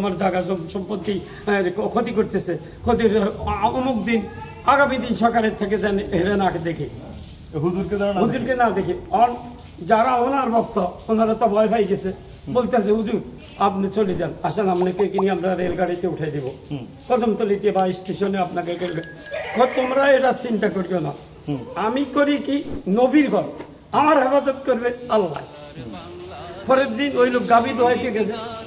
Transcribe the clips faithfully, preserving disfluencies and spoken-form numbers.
আমার জায়গা সম্পত্তি ক্ষতি করতেছে, ক্ষতি অমুক দিন আগামী দিন সকালের থেকে যেন হেরে না দেখে, হুজুরকে না দেখে। আর যারা ওনার ভক্ত ওনারা তো ভয় পাই গেছে, বলতেছে হুজুর আপনি চলে যান, আসেন আপনাকে কিনে আমরা রেলগাড়িতে উঠে দেবো, কদমতলিতে বা স্টেশনে আপনাকে। তোমরা এটা চিন্তা করিও না, আমি করি কি নবীর ঘর, আমার হেফাজত করবে আল্লাহ। পরের দিন ওই লোক গাভী দোয়াইতে গেছে,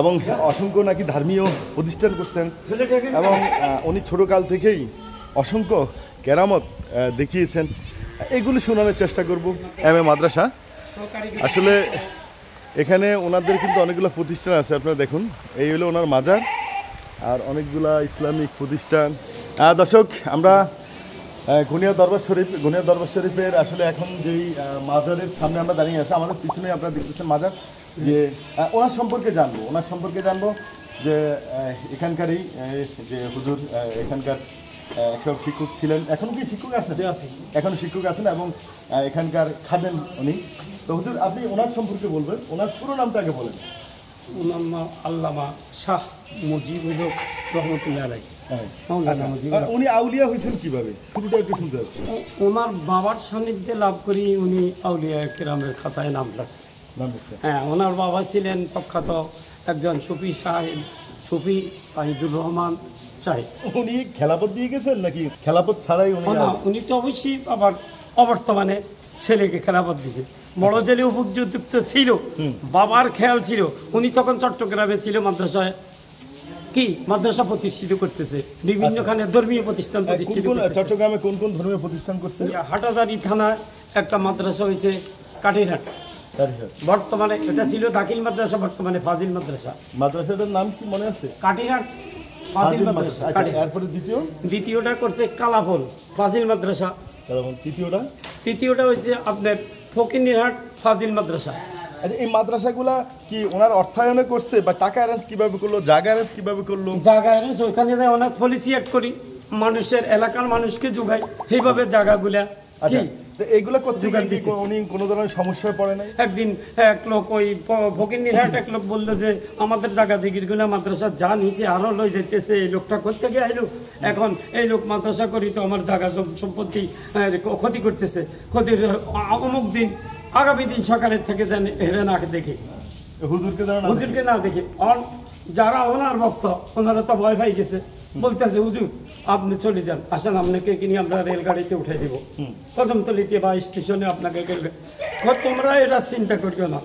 এবং অসংখ্য নাকি ধর্মীয় প্রতিষ্ঠান করছেন এবং উনি ছোটোকাল থেকেই অসংখ্য কেরামত দেখিয়েছেন, এগুলি শোনানোর চেষ্টা করব। এম এ মাদ্রাসা আসলে এখানে ওনাদের কিন্তু অনেকগুলো প্রতিষ্ঠান আছে, আপনারা দেখুন এই হলো ওনার মাজার আর অনেকগুলা ইসলামিক প্রতিষ্ঠান। দর্শক আমরা ঘনিয়া দরবার শরীফ, ঘনিয়া দরবার শরীফের আসলে এখন যেই মাজারের সামনে আমরা দাঁড়িয়ে আছি, আমাদের পিছনে আপনারা দেখতেছেন মাজার, যে ওনার সম্পর্কে জানবো, ওনার সম্পর্কে জানবো যে এখানকারই যে হুজুর এখানকার সব শিক্ষক ছিলেন, এখনও কি শিক্ষক আছেন? এখনও শিক্ষক আছেন এবং এখানকার খাদেম উনি। তো হুজুর আপনি ওনার সম্পর্কে বলবেন, ওনার পুরো নামটা আগে বলেন। ওনার নাম আল্লামা শাহ মুজিবুল হক রহমতুল্লাহ আলাইহি। উনি আউলিয়া হয়েছেন কিভাবে? শুরুটা একটু শুনতে হচ্ছে। ওনার বাবার সান্নিধ্যে লাভ করি উনি আউলিয়া কেরামের খাতায় নাম লাগছে। হ্যাঁ, ওনার বাবা ছিলেন প্রখ্যাত একজন সুফি সাহেব, সুফি সাহিদুর রহমান সাহেব। উনি খেলাপথ দিয়ে গেছেন নাকি খেলাপথ ছাড়াই? উনি তো অবশ্যই আবার অবর্তমানে ছেলেকে খেলাপথ দিয়েছেন, বড় জেলে উপযুক্ত ছিল, বাবার খেয়াল ছিল। উনি তখন চট্টগ্রামে ছিল, মাদ্রাসায় কি মাদ্রাসা প্রতিষ্ঠিত করতেছে, বিভিন্নখানে ধর্মীয় প্রতিষ্ঠান প্রতিষ্ঠিত। চট্টগ্রামে কোন কোন ধর্মীয় প্রতিষ্ঠান করছে? হাটাজারি থানায় একটা মাদ্রাসা হয়েছে, কাটিরহাট। বর্তমানে এটা ছিল দাখিল মাদ্রাসা, বর্তমানে ফাজিল মাদ্রাসা। মাদ্রাসাটার নাম কি মনে আছে? কাটিরহাট ফাজিল মাদ্রাসা। এরপরে দ্বিতীয় দ্বিতীয়টা করছে কালাফল ফাজিল মাদ্রাসা। তৃতীয়টা তৃতীয়টা হয়েছে আপনার ফকিরহাট ফাজিল মাদ্রাসা। আচ্ছা, এই মাদ্রাসাগুলা কি ওনার অর্থায়নে করছে বা টাকা অ্যারেঞ্জ কিভাবে করলো, জায়গা অ্যারেঞ্জ কিভাবে করলো? জায়গা অ্যারেঞ্জ ওইখানে যায় ওনার পলিসি অ্যাড করি, মানুষের এলাকার মানুষকে যোগায় সেইভাবে জায়গাগুলা। আচ্ছা, এইগুলা কোনো ধরনের সমস্যায় পড়ে নাই? একদিন এক লোক ওই ফকিরহাট এক লোক বললো যে আমাদের জায়গা জিগিরগুলা মাদ্রাসা যা নিচে আরো লয়ে যাইতেছে, এই লোকটা করতে গিয়ে আইলো, এখন এই লোক মাদ্রাসা করি তো আমার জায়গা সম্পত্তি ক্ষতি করতেছে, ক্ষতির অমুক দিন আগামী দিন সকালের থেকে যেন হেরে না দেখে, হুজুরকে হুজুরকে না দেখে। আর যারা ওনার ভক্ত ওনারা তো ভয় পাই গেছে, বলতেছে হুজুর আপনি চলে যান, আসেন আপনাকে কিনে আমরা রেলগাড়িতে উঠে দেবো, কদমতলিতে বা স্টেশনে আপনাকে। তোমরা এটা চিন্তা করিও না,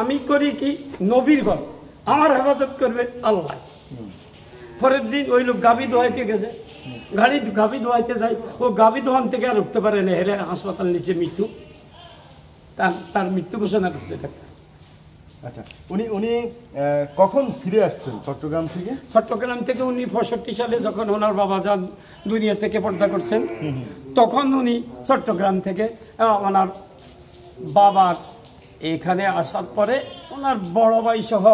আমি করি কি নবীর ঘর, আমার হেফাজত করবে আল্লাহ। পরের দিন ওই লোক গাভী দোয়াইতে গেছে, গাড়ি গাভী দোয়াইতে যায়, ও গাভী দোয়ান থেকে আর উঠতে পারে না, হেরে হাসপাতাল নিচে মৃত্যু, তার তার মৃত্যু ঘোষণা করছে। আচ্ছা, উনি উনি কখন ফিরে আসছেন চট্টগ্রাম থেকে? চট্টগ্রাম থেকে উনি পঁয়ষট্টি সালে যখন ওনার বাবা যান দুনিয়া থেকে পর্দা করছেন, তখন উনি চট্টগ্রাম থেকে ওনার বাবার এখানে আসার পরে ওনার বড় ভাই সহ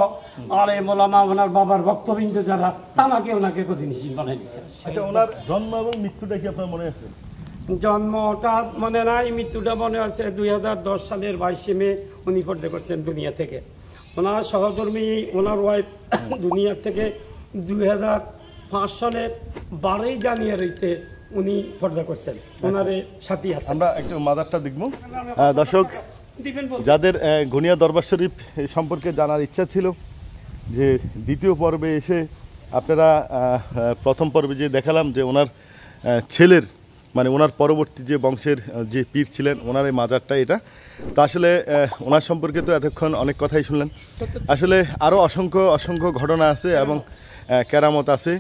আলে মোলামা ওনার বাবার ভক্তবৃন্দ যারা, তামাকে ওনাকে প্রতিনিধি বানাই দিচ্ছেন। আচ্ছা, ওনার জন্ম এবং মৃত্যুটা কি আপনার মনে আছে? জন্মটা মনে নাই, মৃত্যুটা মনে আছে দুই হাজার দশ সালের বাইশে মে উনি পর্দা করছেন দুনিয়া থেকে। ওনার সহধর্মী ওনার ওয়াইফ দুনিয়া থেকে দুই হাজার পাঁচ সালের বারোই জানুয়ারিতে উনি পর্দা করছেন, ওনারে সাথী আছে। আমরা একটু মাদারটা দেখব। দর্শক, যাদের ঘনিয়া দরবার শরীফ সম্পর্কে জানার ইচ্ছা ছিল, যে দ্বিতীয় পর্বে এসে আপনারা প্রথম পর্বে যে দেখালাম যে ওনার ছেলের মানে ওনার পরবর্তী যে বংশের যে পীর ছিলেন ওনার এই মাজারটা এটা। তো আসলে ওনার সম্পর্কে তো এতক্ষণ অনেক কথাই শুনলেন, আসলে আরও অসংখ্য অসংখ্য ঘটনা আছে এবং কেরামত আছে।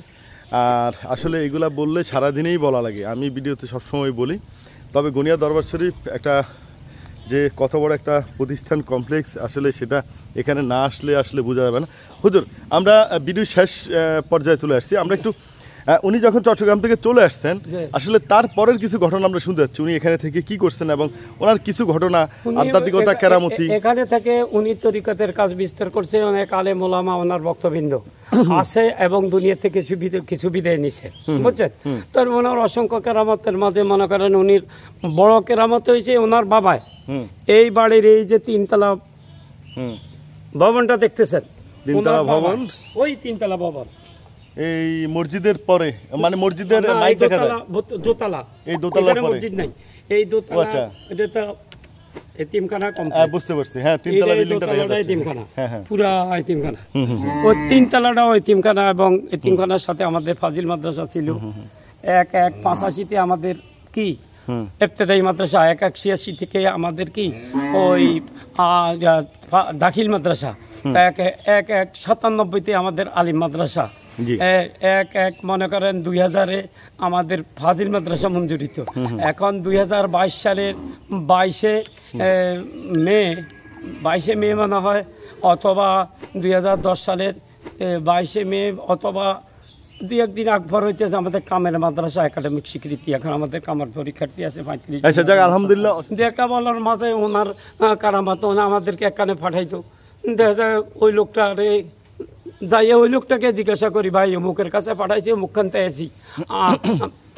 আর আসলে এগুলা বললে সারাদিনেই বলা লাগে, আমি ভিডিওতে সবসময় বলি। তবে ঘনিয়া দরবার শরীফ একটা যে কত বড় একটা প্রতিষ্ঠান কমপ্লেক্স, আসলে সেটা এখানে না আসলে আসলে বোঝা যাবে না। হুজুর আমরা ভিডিও শেষ পর্যায়ে চলে আসছি, আমরা একটু উনি যখন চট্টগ্রাম থেকে চলে আসছেন আসলে তারপরের কিছু ঘটনা আমরা শুনতে যাচ্ছি, উনি এখানে থেকে কি করছেন এবং ওনার কিছু ঘটনা আধ্যাত্মিকতা কেরামতি। এখানে থেকে উনি তরিকতের কাজ বিস্তার করছেন, অনেক আলেম ওলামা ওনার বক্তবৃন্দ আছে এবং দুনিয়া থেকে কিছু বিদায় নিছে, বুঝছেন। তার ওনার অসংখ্য কেরামতের মাঝে মনে করেন উনি বড় কেরামত হয়েছে ওনার বাবায়। এই বাড়ির এই যে তিনতলা ভবনটা দেখতেছেন, তিনতলা ভবন, ওই তিনতলা ভবন এই মসজিদের পরে, মানে মসজিদের মাইক দেখা যায় দোতলা, এই দোতলার পরে মসজিদ নাই, এই দোতলা এটা তো এতিমখানা কমপ্লেক্স, বুঝতে পারছি। হ্যাঁ, তিনতলা বিল্ডিংটা দেখা যায় এতিমখানা, পুরো এতিমখানা, ওই তিনতলাটাও এতিমখানা এবং এতিমখানার সাথে আমাদের ফাজিল মাদ্রাসা ছিল। এক এক পঁচাশিতে আমাদের কি ইবতেদায়ী মাদ্রাসা, এক এক ছিয়াশি থেকে আমাদের কি ওই দাখিল মাদ্রাসা, এক এক এক সাতানব্বইতে আমাদের আলিম মাদ্রাসা, এক এক মনে করেন দুই হাজারে আমাদের ফাজিল মাদ্রাসা মঞ্জুরিত। এখন দুই হাজার বাইশ সালের বাইশে মে বাইশে মে মনে হয় অথবা দুই হাজার দশ সালের বাইশে মে অথবা দুই একদিন আকবর হইতেছে আমাদের কামেল মাদ্রাসা একাডেমিক স্বীকৃতি। এখন আমাদের কামার পরীক্ষার্থী আছে পঁয়ত্রিশ, আলহামদুলিল্লাহ। দেখা বলার মাঝে ওনার কারামাত ওনা আমাদেরকে একখানে পাঠাইতো, দেখা যায় ওই লোকটা রে যাইয়ে ওই লোকটাকে জিজ্ঞাসা করি ভাই অমুকের কাছে পাঠাইছে অমুকখানতে আছি,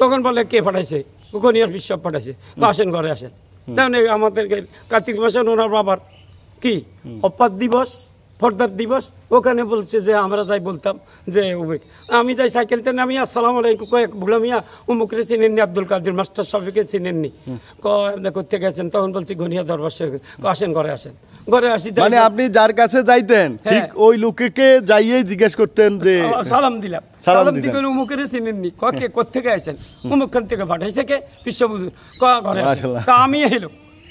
তখন বলে কে পাঠাইছে, ঘনিয়ার বিশ্বাস পাঠাইছে, আসেন ঘরে আসেন। তেমনি আমাদেরকে কার্তিক মাসেন ওনার বাবার কি অপাত দিবস ফর্দার দিবস ওখানে বলছে যে আমরা যাই বলতাম যে অমুক, আমি যাই সাইকেলতে নামি আসসালামু আলাইকুম, কয়েক ভুলামিয়া অমুকরে চিনেননি, আব্দুল কাদের মাস্টার সাহেবকে চিনেননি, কয়ে করতে গেছেন, তখন বলছি ঘনিয়া দরবার শরীফ, আসেন ঘরে আসেন ঘরে আসি। মানে আপনি যার কাছে যাইতেন ঠিক ওই লোককে যাইয়ে জিজ্ঞেস করতেন যে সালাম দিলাম, সালাম দিকে অমুকেরে চিনেননি, কয়ে কোথা থেকে আসেন, অমুকখান থেকে পাঠাইছে কে বিশ্ববুজুর, কয়ে ঘরে আসেন। তা আমি এলো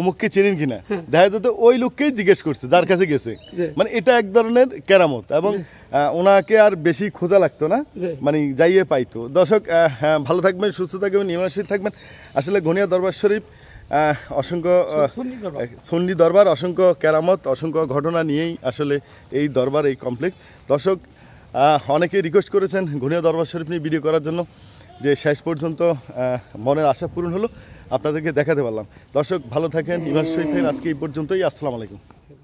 অমুককে চেনেন কিনা, দেখা যেত ওই লোককেই জিজ্ঞেস করছে যার কাছে গেছে। মানে এটা এক ধরনের কেরামত এবং ওনাকে আর বেশি খোঁজা লাগতো না, মানে যাইয়ে পাইতো। দর্শক ভালো থাকবেন, সুস্থ থাকবেন, নিয়মানুযায়ী থাকবেন। আসলে ঘনিয়া দরবার শরীফ অসংখ্য সুন্নি দরবার, অসংখ্য কেরামত, অসংখ্য ঘটনা নিয়েই আসলে এই দরবার, এই কমপ্লেক্স। দর্শক অনেকে রিকোয়েস্ট করেছেন ঘনিয়া দরবার শরীফ নিয়ে ভিডিও করার জন্য, যে শেষ পর্যন্ত মনের আশা পূরণ হলো, আপনাদেরকে দেখাতে পারলাম। দর্শক ভালো থাকেন, ইমান সহিত থাকেন, আজকে এই পর্যন্তই, আসসালামু আলাইকুম।